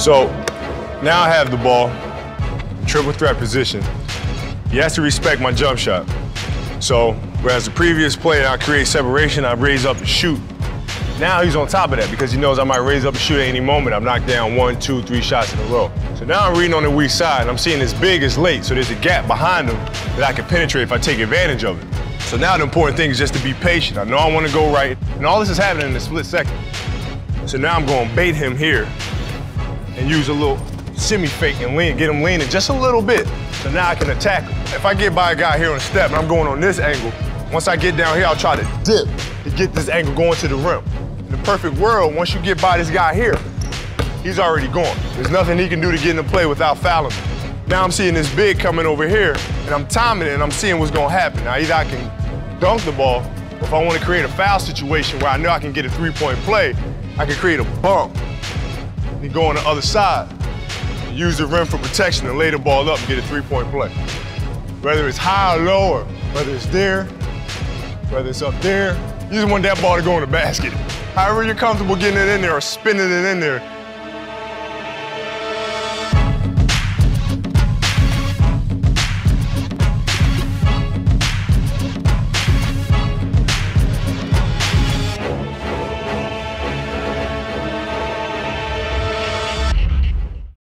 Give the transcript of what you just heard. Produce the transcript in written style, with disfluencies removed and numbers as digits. So now I have the ball, triple threat position. You have to respect my jump shot. So whereas the previous play, I create separation, I raise up and shoot. Now he's on top of that because he knows I might raise up and shoot at any moment. I've knocked down 1, 2, 3 shots in a row. So now I'm reading on the weak side and I'm seeing this big is late, so there's a gap behind him that I can penetrate if I take advantage of it. So now the important thing is just to be patient. I know I want to go right, and all this is happening in a split second. So now I'm going to bait him here and use a little shimmy fake and lean, get him leaning just a little bit. So now I can attack him. If I get by a guy here on a step and I'm going on this angle, once I get down here, I'll try to dip to get this angle going to the rim. In the perfect world, once you get by this guy here, he's already gone. There's nothing he can do to get in the play without fouling me. Now I'm seeing this big coming over here, and I'm timing it, and I'm seeing what's gonna happen. Now either I can dunk the ball, or if I wanna create a foul situation where I know I can get a three-point play, I can create a bump and go on the other side, use the rim for protection and lay the ball up and get a three-point play. Whether it's high or low, or whether it's there, whether it's up there, you just want that ball to go in the basket. However you're comfortable getting it in there or spinning it in there,